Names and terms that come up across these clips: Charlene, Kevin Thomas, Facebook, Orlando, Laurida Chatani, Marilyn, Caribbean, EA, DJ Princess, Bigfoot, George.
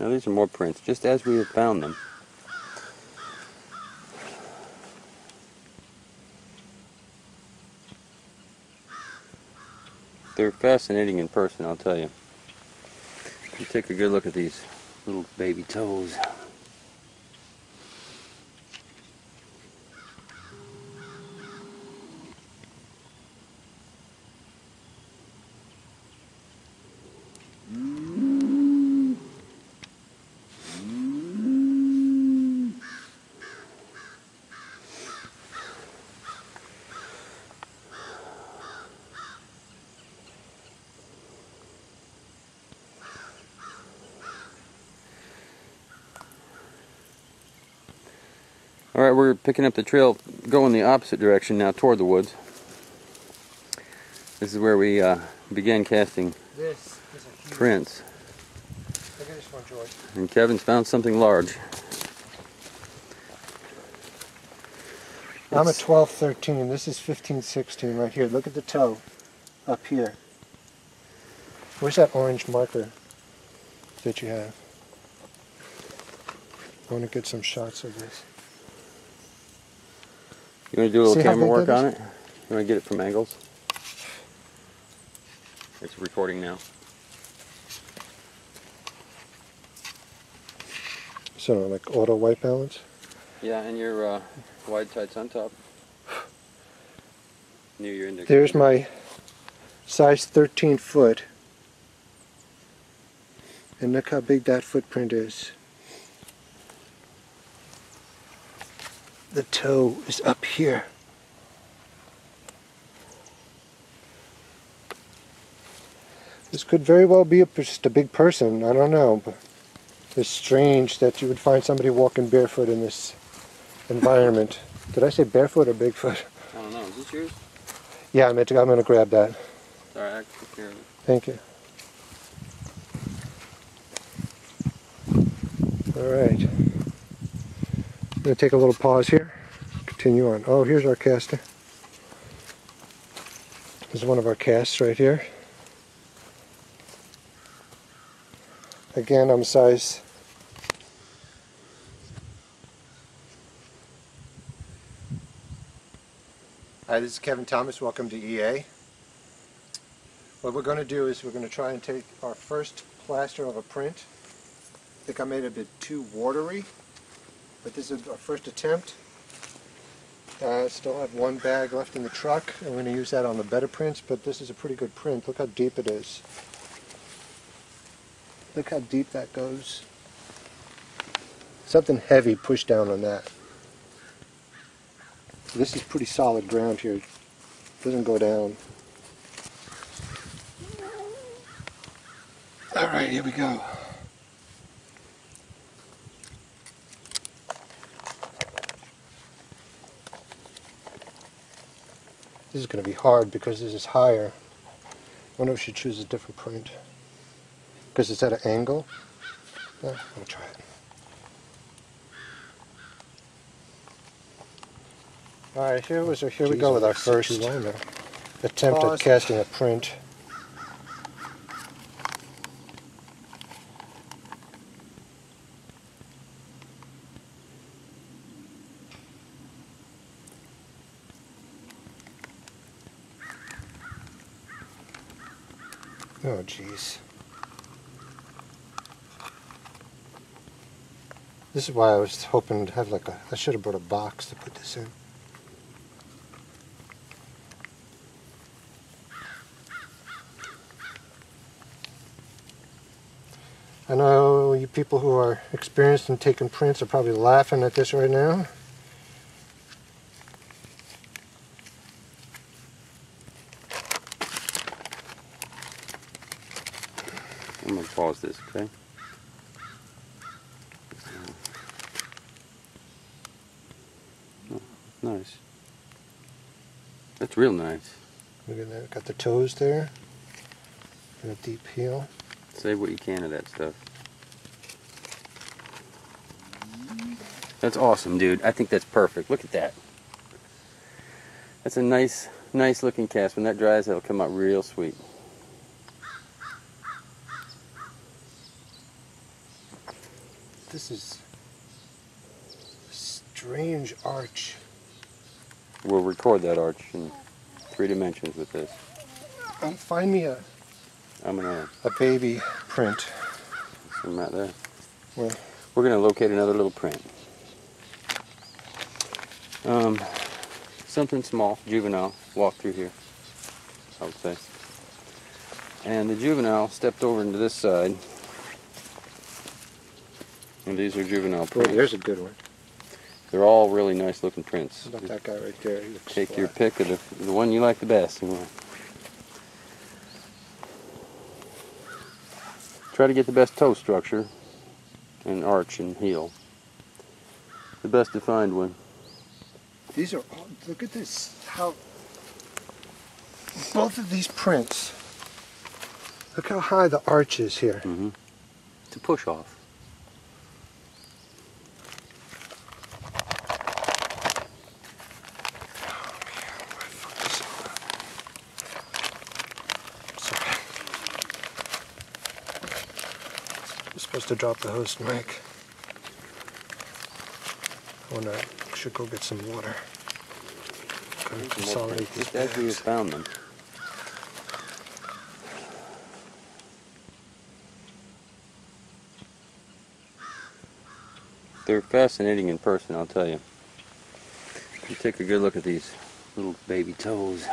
Now these are more prints, just as we have found them. They're fascinating in person, I'll tell you. You take a good look at these little baby toes. Alright, we're picking up the trail going the opposite direction now toward the woods. This is where we began casting prints. Look at this one, George. And Kevin's found something large. I'm a 12-13, this is 15-16 right here. Look at the toe up here. Where's that orange marker that you have? I want to get some shots of this. You want to do a little camera work on it? You want to get it from angles? It's recording now. So, like auto white balance? Yeah, and your wide sights on top. Near your index. There's my size 13 foot. And look how big that footprint is. The toe is up here. This could very well be just a big person, I don't know, but it's strange that you would find somebody walking barefoot in this environment. Did I say barefoot or Bigfoot? I don't know. Is this yours? Yeah, I'm going to grab that. Sorry, I took care of it. Thank you. All right. I'm going to take a little pause here, continue on. Oh, here's our caster. This is one of our casts right here. Again, I'm size 13. Hi, this is Kevin Thomas. Welcome to EA. What we're going to do is we're going to try and take our first plaster of a print. I think I made it a bit too watery. But this is our first attempt. I still have one bag left in the truck. I'm going to use that on the better prints, but this is a pretty good print. Look how deep it is. Look how deep that goes. Something heavy pushed down on that. This is pretty solid ground here. It doesn't go down. All right, here we go. This is going to be hard because this is higher. I wonder if she chooses a different print. Because it's at an angle. Yeah, I'm going to try it. Alright, here we go with our first attempt at casting a print. Oh, jeez. This is why I was hoping to have like a... I should have brought a box to put this in. I know you people who are experienced in taking prints are probably laughing at this right now. I'm going to pause this, okay? Oh, nice. That's real nice. Look at that. Got the toes there. And a deep heel. Save what you can of that stuff. That's awesome, dude. I think that's perfect. Look at that. That's a nice, nice looking cast. When that dries, that'll come out real sweet. This is a strange arch. We'll record that arch in 3 dimensions with this. Find me a baby print. There's one right there. Where? We're going to locate another little print. Something small, juvenile, walked through here, I would say. And the juvenile stepped over into this side. And these are juvenile prints. Oh, there's a good one. They're all really nice looking prints. Look at that guy right there. Take your pick of the one you like the best. Try to get the best toe structure and arch and heel. The best defined one. These are all, look at this, how both of these prints, look how high the arch is here. Mm-hmm. It's a push off. To drop the host mic. I want to should go get some water. Kind of consolidate these bags. As we found them. They're fascinating in person, I'll tell you. You take a good look at these little baby toes.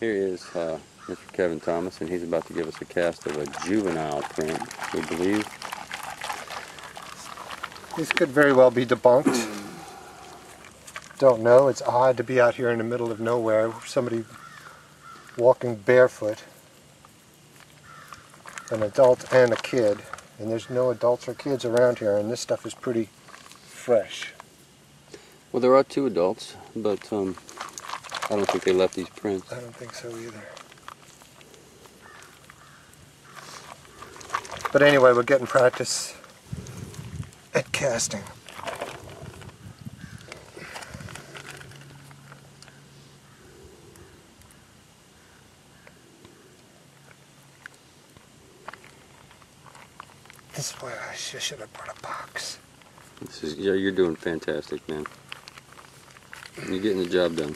Here is Mr. Kevin Thomas, and he's about to give us a cast of a juvenile print, we believe. This could very well be debunked. Don't know. It's odd to be out here in the middle of nowhere, somebody walking barefoot, an adult and a kid, and there's no adults or kids around here, and this stuff is pretty fresh. Well, there are 2 adults, but I don't think they left these prints. I don't think so either. But anyway, we're getting practice at casting. This is where I should have brought a box. This is, yeah, you're doing fantastic, man. You're getting the job done.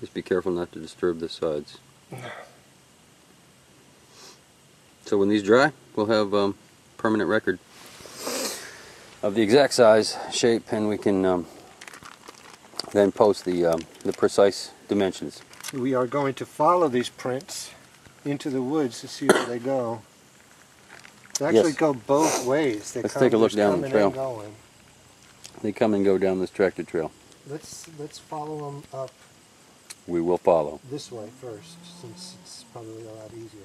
Just be careful not to disturb the sides. So when these dry, we'll have permanent record of the exact size, shape, and we can then post the precise dimensions. We are going to follow these prints into the woods to see where they go. They actually go both ways. They Let's take a look down the trail. They come and go down this tractor trail. Let's follow them up. We will follow. This way first, since it's probably a lot easier.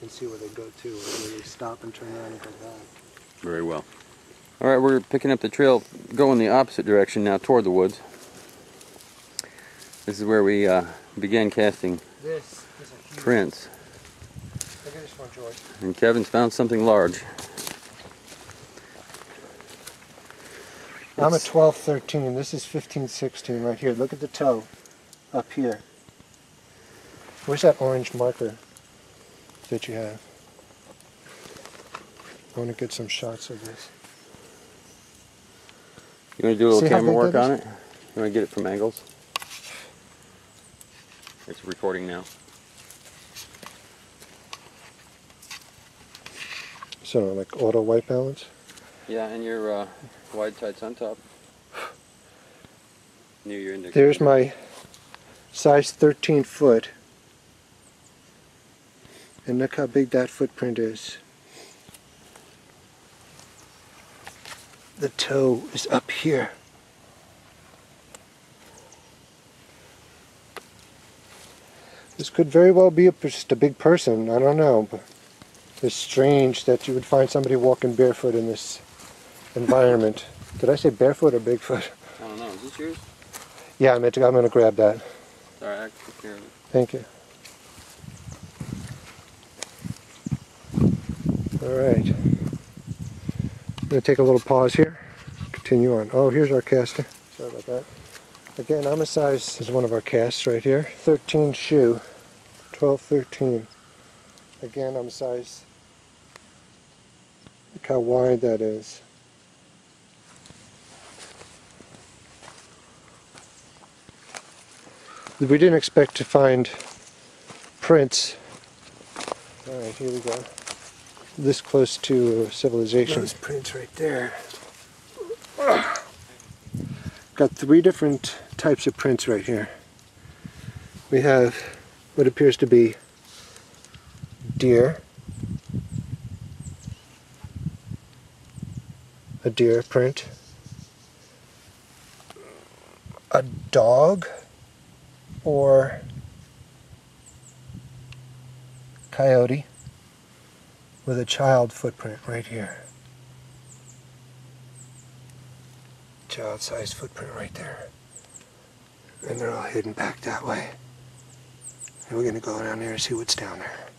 And see where they go to, or where they stop and turn around and go back. Very well. Alright, we're picking up the trail, going the opposite direction now toward the woods. This is where we began casting prints. Look at this one, George. And Kevin's found something large. I'm a 12-13, this is 15-16 right here. Look at the toe. Up here. Where's that orange marker that you have? I want to get some shots of this. You want to do a little camera work on it? You want to get it from angles? It's recording now. So, like auto white balance? Yeah, and your wide tights on top. Near your index. There's my size 13 foot, and look how big that footprint is. The toe is up here. This could very well be just a big person, I don't know. But it's strange that you would find somebody walking barefoot in this environment. Did I say barefoot or Bigfoot? I don't know. Is this yours? Yeah, I'm going to grab that. Alright, I can take care of it. Thank you. Alright, I'm going to take a little pause here, continue on. Oh, here's our caster. Sorry about that. Again, I'm a size, this is one of our casts right here, 13 shoe, 12-13. Again, I'm a size, look how wide that is. We didn't expect to find prints. Alright, here we go. This close to civilization. Those prints right there. Got three different types of prints right here. We have what appears to be deer. A deer print. A dog or coyote. With a child footprint right here. Child-sized footprint right there. And they're all hidden back that way. And we're going to go down there and see what's down there.